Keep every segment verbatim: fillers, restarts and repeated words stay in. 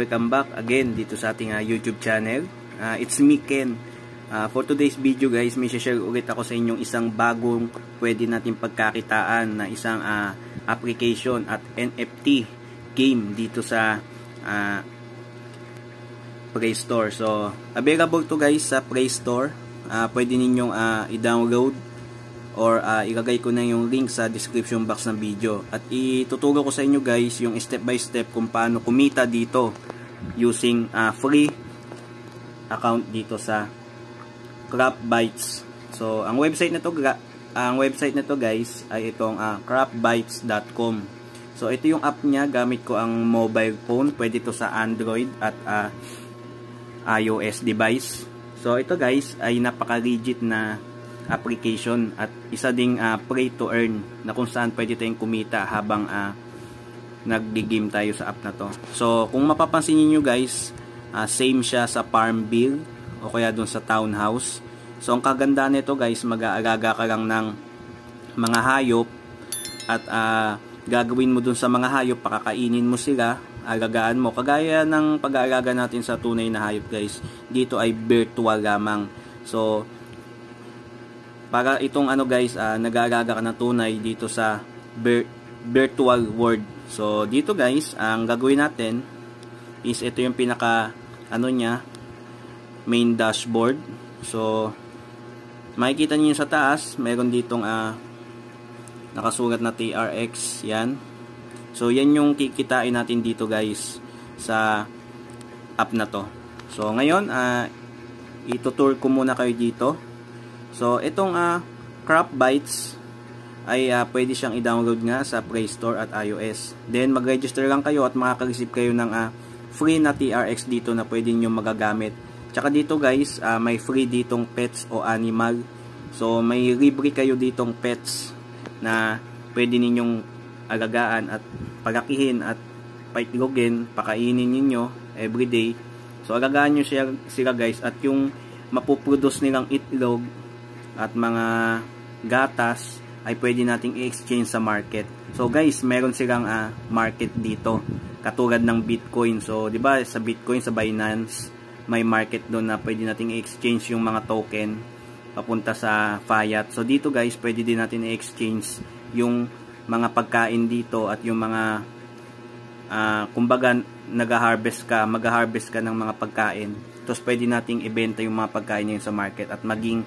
welcome back again dito sa ating uh, YouTube channel. Uh, it's me, Ken. Uh, for today's video guys, may share ulit ako sa inyong isang bagong pwede natin pagkakitaan na isang uh, application at N F T game dito sa uh, Play Store. So, available to guys sa Play Store. Uh, pwede ninyong uh, i-download or uh, ilagay ko na yung link sa description box ng video. At ituturo ko sa inyo guys yung step by step kung paano kumita dito using uh, free account dito sa CropBytes. So, ang website na to, ang website na to guys ay itong uh, CropBytes dot com. So, ito yung app niya, gamit ko ang mobile phone, pwede to sa Android at uh, iOS device. So, ito guys ay napaka-legit na application at isa ding uh, play to earn na kung saan pwede tayong kumita habang uh, nag-game tayo sa app na to. So, kung mapapansin niyo guys, uh, same siya sa Farmville o kaya dun sa Townhouse. So, ang kagandaan nito guys, mag-aalaga ka lang ng mga hayop at uh, gagawin mo dun sa mga hayop, pakakainin mo sila, alagaan mo. Kagaya ng pag-aalaga natin sa tunay na hayop guys, dito ay virtual lamang. So, para itong ano guys, uh, nag-aalaga ka ng tunay dito sa virtual world. So, dito guys, ang gagawin natin is ito yung pinaka ano niya, main dashboard. So, makikita niyo sa taas, meron ditong uh, nakasulat na T R X, yan. So, yan yung kikitain natin dito guys sa app na to. So, ngayon, uh, itutur ko muna kayo dito. So, itong uh, CropBytes ay uh, pwede siyang i-download nga sa Play Store at iOS. Then, mag-register lang kayo at makaka-receive kayo ng uh, free na T R X dito na pwede nyo magagamit. Tsaka dito guys, uh, may free ditong pets o animal. So, may libre kayo ditong pets na pwede ninyong alagaan at palakihin at paitlogin, pakainin ninyo everyday. So, alagaan nyo sila, sila guys, at yung mapuproduce nilang itlog at mga gatas ay pwede nating i-exchange sa market. So guys, meron silang uh, market dito, katulad ng Bitcoin. So, di ba sa Bitcoin, sa Binance, may market doon na pwede nating i-exchange yung mga token papunta sa fiat. So, dito guys, pwede din natin i-exchange yung mga pagkain dito at yung mga uh, kumbaga nag-harvest ka, mag-harvest ka ng mga pagkain. Tapos, pwede nating ibenta yung mga pagkain niya sa market at maging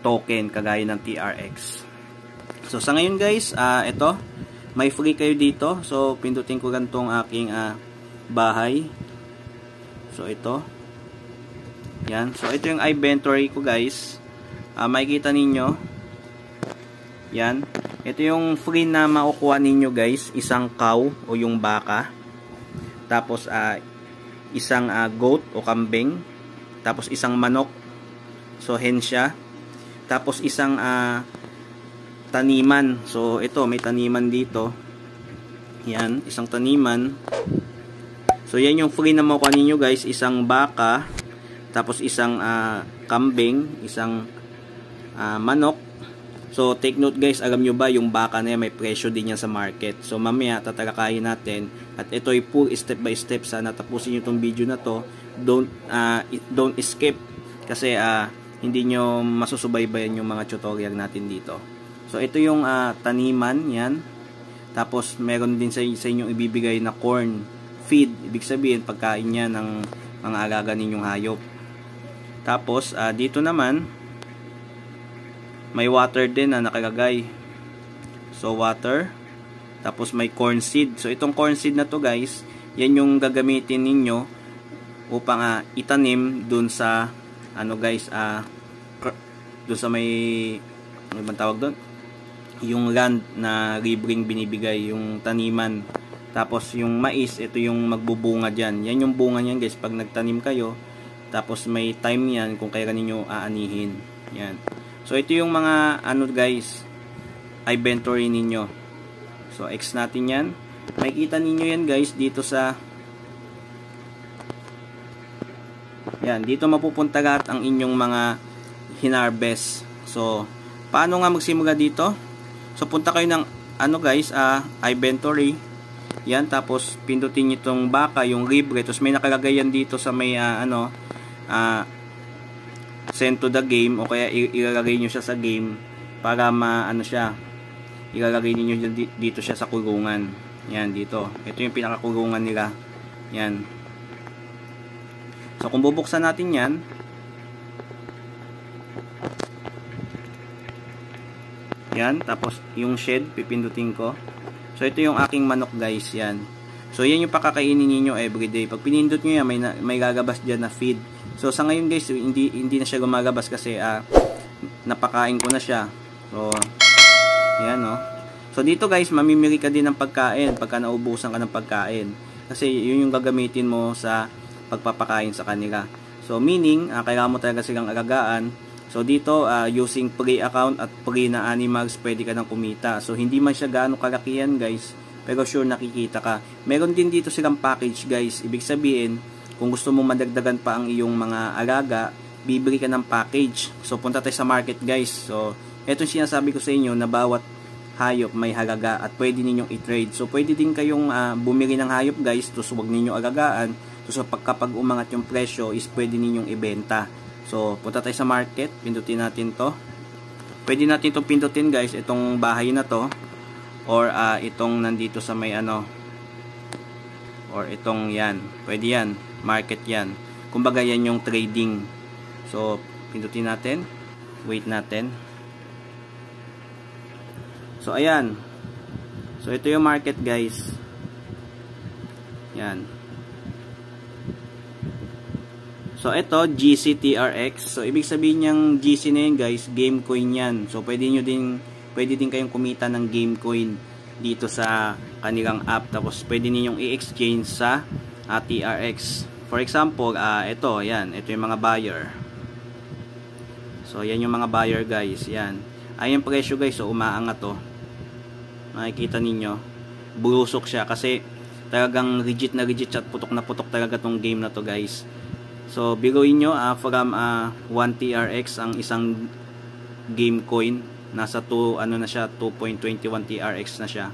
token kagaya ng T R X. So, sa ngayon guys, uh, ito, may free kayo dito. So, pindutin ko lang tong aking uh, bahay. So, ito. Yan. So, ito yung inventory ko guys. Uh, makikita ninyo. Yan. Ito yung free na makukuha ninyo guys. Isang cow o yung baka. Tapos, uh, isang uh, goat o kambing. Tapos, isang manok. So, hen siya. Tapos, isang uh, taniman. So, ito. May taniman dito. Yan. Isang taniman. So, yan yung free na makukuha ninyo guys. Isang baka. Tapos isang uh, kambing, isang uh, manok. So, take note guys, alam nyo ba yung baka na yan, may presyo din yan sa market. So, mamaya tatalakayin natin. At ito ay full step by step. Sana tapusin nyo tong video na to. Don't, uh, don't skip. Kasi uh, hindi nyo masusubaybayan yung mga tutorial natin dito. So, ito yung uh, taniman, yan. Tapos, meron din sa, sa inyong ibibigay na corn feed. Ibig sabihin, pagkain niya ng mga alaga ninyong hayop. Tapos, uh, dito naman, may water din na nakalagay. So, water. Tapos, may corn seed. So, itong corn seed na to guys, yan yung gagamitin ninyo upang uh, itanim dun sa, ano guys, uh, dun sa may, ano bang tawag dun? Yung land na libreng binibigay, yung taniman. Tapos, yung mais, ito yung magbubunga dyan. Yan yung bunga niyan guys, pag nagtanim kayo. Tapos, may time yan kung kailan ninyo aanihin. Yan. So, ito yung mga, ano guys, inventory ninyo. So, X natin yan. Makikita ninyo yan guys, dito sa, yan, dito mapupunta lahat ang inyong mga hinarvest. So, paano nga magsimula dito? So, punta kayo ng, ano guys, ah, inventory. Yan, tapos pindutin nyo itong baka, yung libre. Tapos may nakalagay yan dito sa may uh, ano, uh, send to the game, o kaya ilalagay nyo siya sa game para ma ano siya, ilalagay niyo dito siya sa kulungan. Yan, dito. Ito yung pinakakulungan nila. Yan. So kung bubuksan natin yan, yan, tapos yung shed pipindutin ko. So ito yung aking manok, guys, yan. So yan yung pakakainin niyo everyday. Pag pinindot niyo yan, may na, may gagabas diyan na feed. So sa ngayon, guys, hindi hindi na siya gumagabas kasi ah, napakain ko na siya. So yan, no. So dito, guys, mamimili ka din ng pagkain pagka naubusan ka ng pagkain. Kasi yun yung gagamitin mo sa pagpapakain sa kanila. So meaning, ah, kailangan mo talaga silang alagaan. So dito, uh, using free account at free na animals, pwede ka nang kumita. So hindi man siya gaano kalaki yan, guys, pero sure nakikita ka. Meron din dito silang package, guys. Ibig sabihin, kung gusto mong madagdagan pa ang iyong mga alaga, bibili ka ng package. So punta tayo sa market, guys. So eto yung sinasabi ko sa inyo na bawat hayop may halaga at pwede ninyong i-trade. So pwede din kayong uh, bumili ng hayop, guys, tapos huwag ninyong alagaan. So kapag umangat yung presyo is pwede ninyong ibenta. So, punta tayo sa market. Pindutin natin to. Pwede natin itong pindutin, guys, itong bahay na to. Or, uh, itong nandito sa may ano. Or, itong yan. Pwede yan. Market yan. Kumbaga, yan yung trading. So, pindutin natin. Wait natin. So, ayan. So, ito yung market, guys. Yan. So, ito, G C T R X. So, ibig sabihin niyang G C na yun, guys, game coin yan. So, pwede nyo din, pwede din kayong kumita ng game coin dito sa kanilang app. Tapos, pwede ninyong i-exchange sa A T R X. For example, uh, ito, yan. Ito yung mga buyer. So, yan yung mga buyer, guys. Yan. Ayan presyo, guys. So, umaangat to. Makikita ninyo. Burusok siya. Kasi, talagang rigid na rigid at putok na putok talaga tong game na to, guys. So, biruin nyo, uh, from uh, one T R X ang isang game coin. Nasa two, ano na siya, two point two one T R X na siya.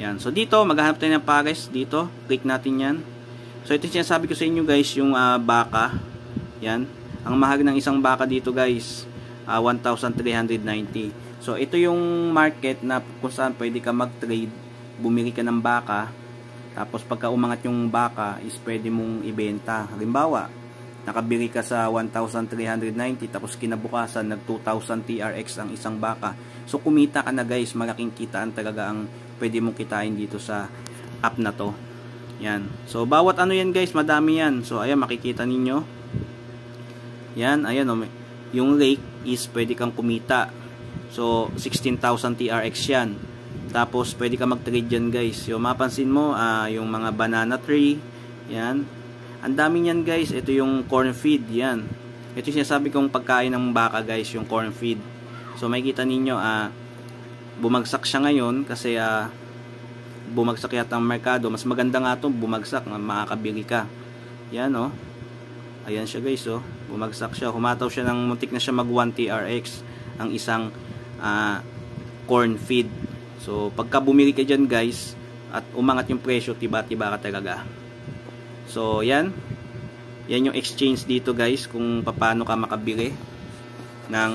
Yan. So, dito, maghahanap tayo ng pares. Dito, click natin yan. So, ito yung sinasabi ko sa inyo, guys, yung uh, baka. Yan. Ang mahal ng isang baka dito, guys, uh, one thousand three hundred ninety. So, ito yung market na kung saan pwede ka mag-trade. Bumili ka ng baka. Tapos pagka umangat yung baka is pwede mong ibenta. Halimbawa, nakabili ka sa one thousand three hundred ninety tapos kinabukasan nag two thousand T R X ang isang baka. So kumita ka na, guys, malaking kitaan talaga ang pwede mong kitain dito sa app na to. Yan. So bawat ano yan, guys, madami yan. So ayan, makikita ninyo. Yan, ayan o. Yung rake is pwede kang kumita. So sixteen thousand T R X yan. Tapos pwede ka mag-trade dyan, guys. Yung mapansin mo, uh, yung mga banana tree, yan. Ang dami niyan, guys. Ito yung corn feed, yan. Ito yung sinasabi kong pagkain ng baka, guys, yung corn feed. So makikita ninyo, uh, bumagsak siya ngayon kasi uh, bumagsak yata ang merkado. Mas maganda nga ito, bumagsak, makakabili ka. Yan, oh. Ayan siya, guys, oh. Bumagsak siya. Humataw siya ng muntik na siya mag one T R X ang isang uh, corn feed. So, pagka bumili ka dyan, guys, at umangat yung presyo, tiba-tiba ka talaga. So, yan. Yan yung exchange dito, guys, kung paano ka makabili ng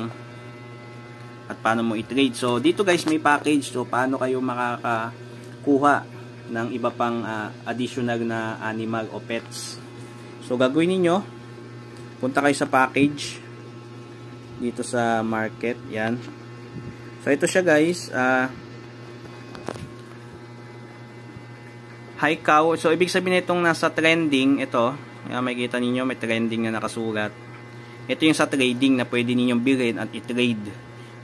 at paano mo i-trade. So, dito, guys, may package. So, paano kayo makakakuha ng iba pang uh, additional na animal o pets. So, gagawin ninyo, punta kayo sa package dito sa market. Yan. So, ito siya, guys. Ah, uh, Hi cow. So, ibig sabihin itong nasa trending, ito, yan, may kita ninyo, may trending na nakasulat. Ito yung sa trading na pwede ninyong bilhin at i-trade.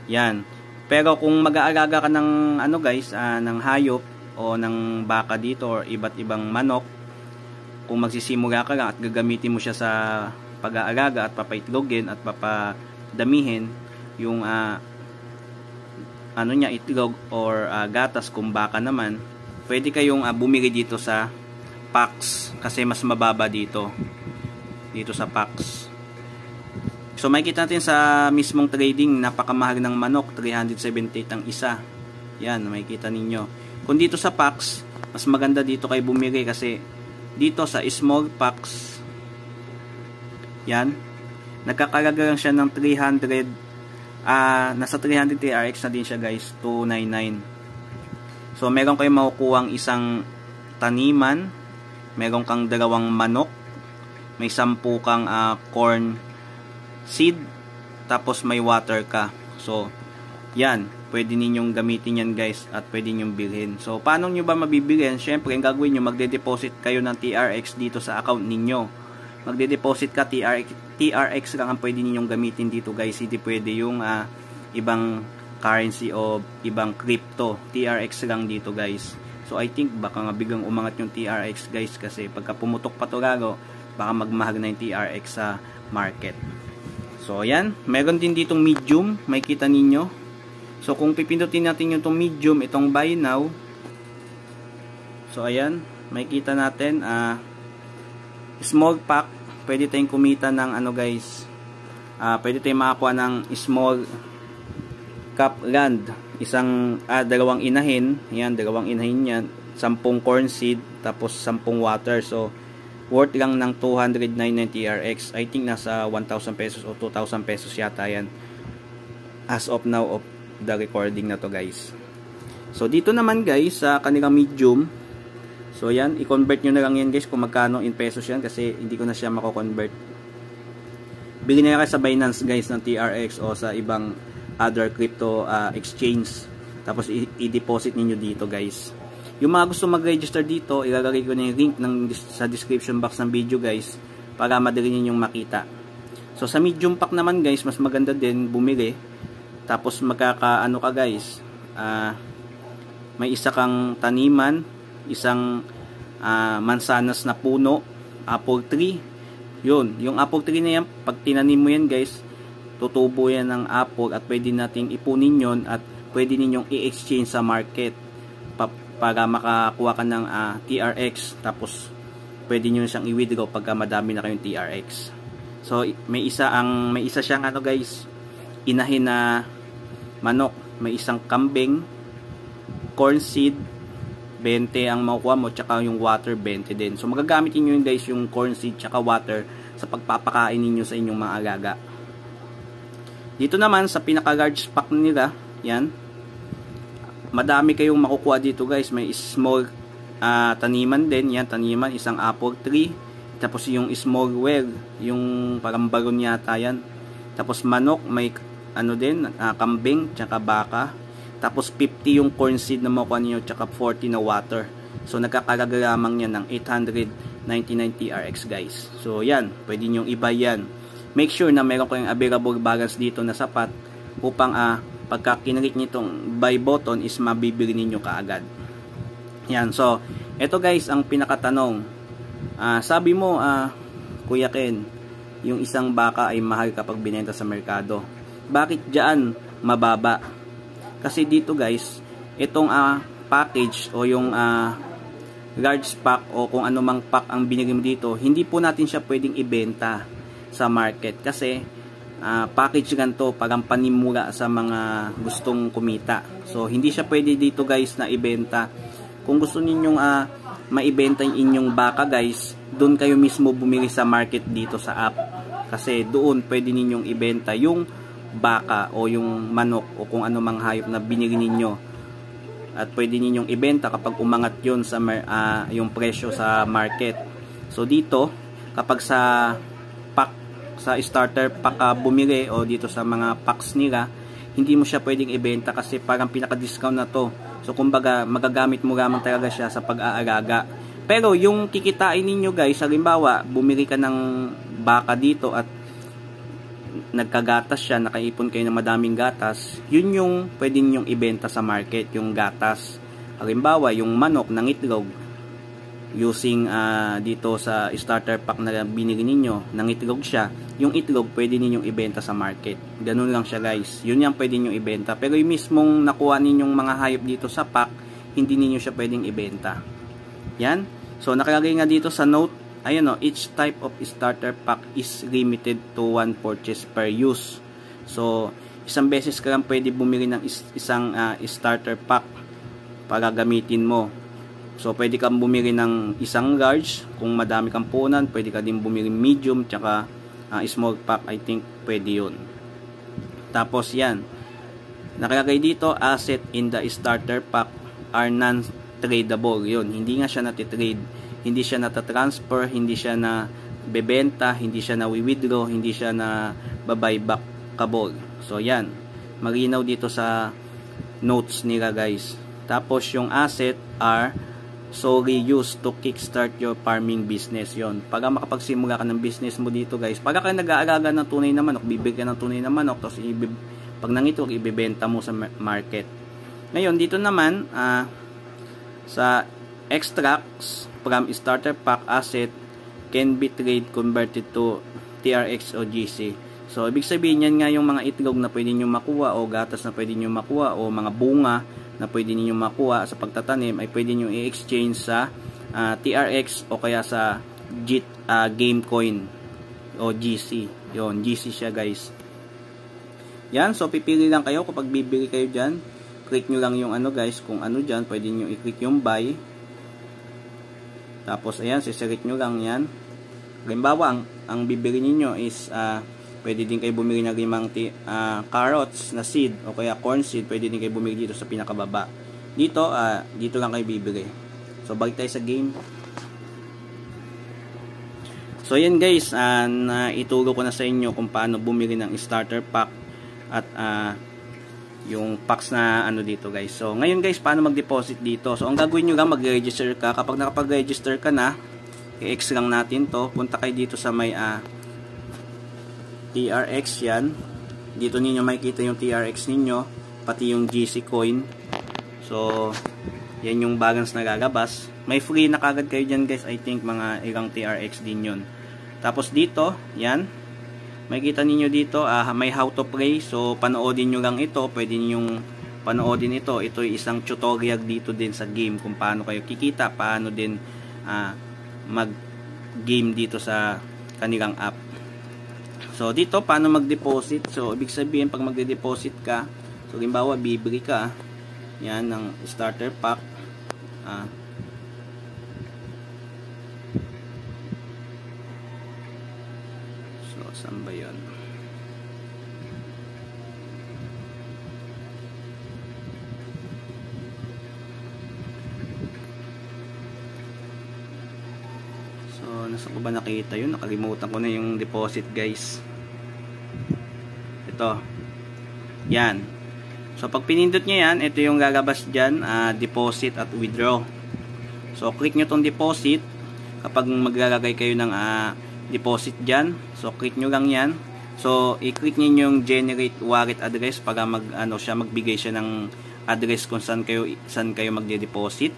Yan. Pero kung mag-aalaga ka ng, ano, guys, uh, ng hayop o ng baka dito or iba't ibang manok, kung magsisimula ka lang at gagamitin mo siya sa pag-aalaga at papaitlogin at papadamihin yung uh, ano niya, itlog or uh, gatas kung baka naman, pwede kayong uh, bumili dito sa packs kasi mas mababa dito dito sa packs. So makikita natin sa mismong trading, napakamahal ng manok, three seventy-eight ang isa. Yan, makikita ninyo. Kung dito sa packs, mas maganda dito kayo bumili kasi dito sa small packs, yan, nagkakalaga lang siya ng three hundred, uh, nasa three hundred T R X na din siya guys, two ninety-nine. So meron kayo makukuha ang isang taniman, meron kang dalawang manok, may sampu kang uh, corn seed, tapos may water ka. So yan, pwede ninyong gamitin yan guys at pwede ninyong bilhin. So paano nyo ba mabibilhin? Syempre ang gagawin nyo, magde-deposit kayo ng T R X dito sa account ninyo. Magde-deposit ka, T R X lang ang pwede ninyong gamitin dito guys. Hindi pwede yung uh, ibang currency o ibang crypto. T R X lang dito guys. So I think baka nga biglang umangat yung T R X guys kasi pagka pumutok pa to lalo, baka magmahal na yung T R X sa market. So ayan, meron din ditong medium, may kita ninyo. So kung pipindutin natin yung itong medium, itong buy now. So ayan, may kita natin ah uh, small pack, pwede tayong kumita ng ano guys, uh, pwede tayong makakuha ng small cup land, isang, ah, dalawang inahin, yan, dalawang inahin yan, sampung corn seed, tapos sampung water. So worth lang ng two hundred nine ng T R X. I think nasa one thousand pesos o two thousand pesos yata yan as of now of the recording na to guys. So dito naman guys sa kanilang medium, so yan, i-convert nyo na lang yan guys kung magkano in pesos yan kasi hindi ko na siya mako-convert. Bili na kayo sa Binance guys ng T R X o sa ibang other crypto uh, exchange. Tapos i-deposit niyo dito guys. Yung mga gusto mag-register dito, ilalagay ko na yung link ng, sa description box ng video guys para madali ninyong makita. So sa medium pack naman guys, mas maganda din bumili. Tapos magkakaano ka guys, uh, may isa kang taniman, isang uh, mansanas na puno, apple tree. Yun, yung apple tree na yan, pag tinanim mo yan guys, tutubo yan ng apple at pwede nating ipunin yon at pwede ninyong i-exchange sa market pa para makakuha ka ng uh, T R X. Tapos pwede niyo siyang i-withdraw pagka madami na kayong T R X. So may isa ang may isa siyang ano guys, inahin na manok, may isang kambing, corn seed twenty ang makukuha mo, tsaka yung water twenty din. So magagamit niyo yun guys, yung corn seed tsaka water sa pagpapakain niyo sa inyong mga alaga. Dito naman sa pinaka large pack nila, yan, madami kayong makukuha dito guys. May small uh, taniman din, yan, taniman, isang apple tree, tapos yung small well, yung parang baron yata yan, tapos manok, may ano din, uh, kambing tsaka baka. Tapos fifty yung corn seed na makuha niyo, tsaka forty na water. So nagkakalaga lamang yan ng eight ninety-nine T R X guys. So yan, pwede nyo i-buy yan. Make sure na meron kayong available balance dito na sapat upang uh, pagka kinrik nyo itong buy button is mabibili ninyo kaagad. Yan, so eto guys ang pinakatanong. Uh, sabi mo, uh, Kuya Ken, yung isang baka ay mahal kapag binenta sa merkado. Bakit dyan mababa? Kasi dito guys, itong uh, package o yung uh, large pack o kung anumang pack ang binili mo dito, hindi po natin siya pwedeng ibenta sa market. Kasi uh, package ganito parang panimula sa mga gustong kumita. So hindi siya pwede dito guys na ibenta. Kung gusto ninyong uh, maibenta yung inyong baka guys, doon kayo mismo bumili sa market dito sa app. Kasi doon pwede ninyong ibenta yung baka o yung manok o kung ano mang hayop na binili ninyo at pwede ninyong ibenta kapag umangat yon sa uh, yung presyo sa market. So dito kapag sa pack, sa starter pack uh, bumili o dito sa mga packs nila, hindi mo siya pwedeng ibenta kasi parang pinaka-discount na to. So kumbaga magagamit mo lamang talaga siya sa pag-aalaga. Pero yung kikitain ninyo guys, halimbawa bumili ka ng baka dito at nagkagatas siya, nakaipon kayo ng madaming gatas, yun yung pwede ninyong ibenta sa market, yung gatas. Halimbawa, yung manok ng itlog, using uh, dito sa starter pack na binili ninyo, ng itlog siya, yung itlog pwede ninyong ibenta sa market. Ganun lang siya guys, yun yung pwede ninyong ibenta. Pero yung mismong nakuha ninyong mga hayop dito sa pack, hindi ninyo siya pwedeng ibenta. Yan, so nakalagay nga dito sa note, ayan o, each type of starter pack is limited to one purchase per use. So, isang beses ka lang pwede bumili ng is isang uh, starter pack para gamitin mo. So pwede kang bumili ng isang large kung madami kang punan, pwede ka din bumili medium tsaka uh, small pack, I think pwede yun. Tapos yan, nakalagay dito asset in the starter pack are non-tradable. Yun, hindi nga siya natitrade, hindi siya natatransfer, hindi siya na bebenta, hindi siya na withdraw, hindi siya na babaybackable. So yan, malinaw dito sa notes nila guys. Tapos yung asset are so reuse to kickstart your farming business. Yon, para makapagsimula ka ng business mo dito guys, para ka nag-aalaga ng tunay na manok, bibigyan ng tunay na manok, tapos pag nangito ibebenta mo sa market. Ngayon dito naman uh, sa extracts from starter pack, asset can be trade converted to T R X o G C. So ibig sabihin yan nga yung mga itlog na pwede nyo makuha o gatas na pwede nyo makuha o mga bunga na pwede ninyong makuha sa pagtatanim ay pwede ninyong i-exchange sa uh, T R X o kaya sa G, uh, game coin o G C. Yon, G C siya guys. Yan, so pipili lang kayo kapag bibili kayo dyan. Click nyo lang yung ano guys, kung ano dyan, pwede ninyong i-click yung buy. Tapos ayan, siselect nyo lang yan. Halimbawa, ang, ang bibili ninyo is uh, pwede din kayo bumili ng limang uh, carrots na seed o kaya corn seed. Pwede din kayo bumili dito sa pinakababa. Dito, uh, dito lang kayo bibili. So, balik tayo sa game. So, yan guys. Uh, uh, ituro ko na sa inyo kung paano bumili ng starter pack at uh, yung packs na ano dito guys. So, ngayon guys, paano mag-deposit dito? So, ang gagawin nyo lang, mag-register ka. Kapag nakapag-register ka na, i-X lang natin to. Punta kayo dito sa may... Uh, T R X yan. Dito ninyo makikita yung T R X ninyo, pati yung G C coin. So, yan yung balance na lalabas. May free na kagad kayo dyan guys. I think mga ilang T R X din yun. Tapos dito, yan. Makikita ninyo dito, uh, may how to play. So, panoodin nyo lang ito. Pwede ninyong panoodin ito. Ito yung isang tutorial dito din sa game kung paano kayo kikita, paano din uh, mag-game dito sa kanilang app. So, dito, paano mag-deposit? So, ibig sabihin, pag mag-deposit ka, so, limbawa, bibili ka, yan, ng starter pack. Ah. So, saan ba yun? Nasa ko ba nakita yun? Nakalimutan ko na yung deposit guys. Ito. Yan. So pag pinindot nyo yan, ito yung lalabas dyan. Uh, deposit at withdraw. So click nyo tong deposit. Kapag maglalagay kayo ng uh, deposit dyan. So click nyo lang yan. So i-click nyo yung generate wallet address para mag, ano, siya, magbigay siya ng address kung saan kayo, saan kayo magde-deposit.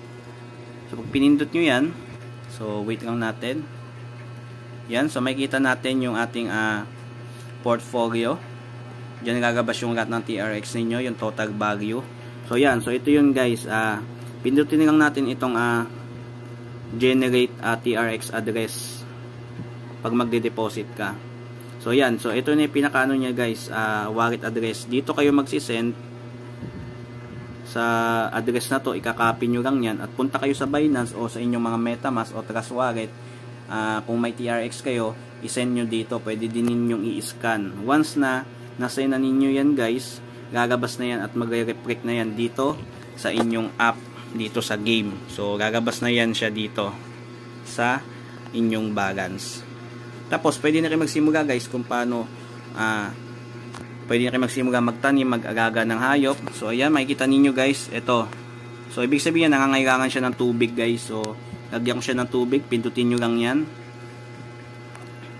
So pag pinindot nyo yan, so wait lang natin. Yan, so makikita natin yung ating uh, portfolio. Diyan gagabas yung lahat ng T R X ninyo, yung total value. So yan, so ito yun guys. Uh, pindutin lang natin itong uh, generate uh, T R X address pag magde-deposit ka. So yan, so ito na yung pinakaano niya guys, uh, wallet address. Dito kayo magsisend sa address na to. Ikakopy nyo lang yan at punta kayo sa Binance o sa inyong mga MetaMask o Trust Wallet. Uh, kung may T R X kayo, isend nyo dito. Pwede din ninyong i-scan. Once na nasend na ninyo yan guys, gagabas na yan at magre-reflect na yan dito sa inyong app, dito sa game. So gagabas na yan siya dito sa inyong balance. Tapos pwede na kayo magsimula guys kung paano uh, pwede na kayo magsimula magtanim, mag-alaga ng hayop. So ayan, makikita ninyo guys, ito. So ibig sabihin nangangailangan siya ng tubig guys. So lagyan ko siya ng tubig, pindutin nyo lang yan.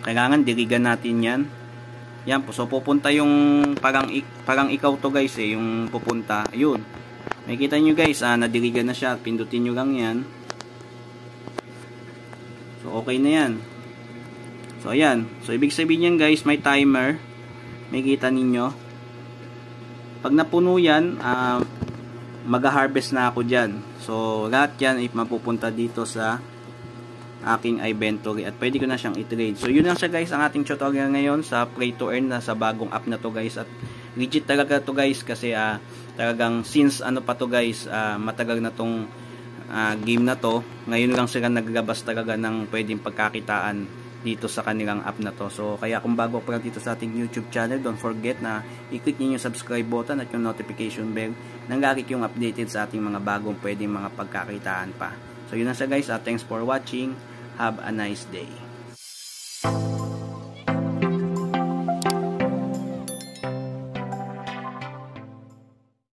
Kailangan dirigan natin yan. Yan po, so pupunta yung parang, parang ikaw to guys eh, yung pupunta. Ayun, makikita nyo guys, ah, nadirigan na siya, pindutin nyo lang yan. So okay na yan. So ayan, so ibig sabihin yan guys, may timer. Makikita ninyo, pag napuno yan, ah, mag-harvest na ako dyan. So, lahat yan ay mapupunta dito sa aking inventory at pwede ko na siyang i-trade. So, yun lang siya guys, ang ating tutorial ngayon sa Play to Earn na sa bagong app na to guys. At legit talaga to guys kasi uh, talagang since ano pa to guys, uh, matagal na tong uh, game na to. Ngayon lang sila naglabas talaga ng pwedeng pagkakitaan dito sa kanilang app na to. So kaya kung bago pa lang dito sa ating YouTube channel, don't forget na i-click niyo yung subscribe button at yung notification bell nang lagi yung updated sa ating mga bagong pwedeng mga pagkakitaan pa. So yun na siya guys, uh, thanks for watching. Have a nice day.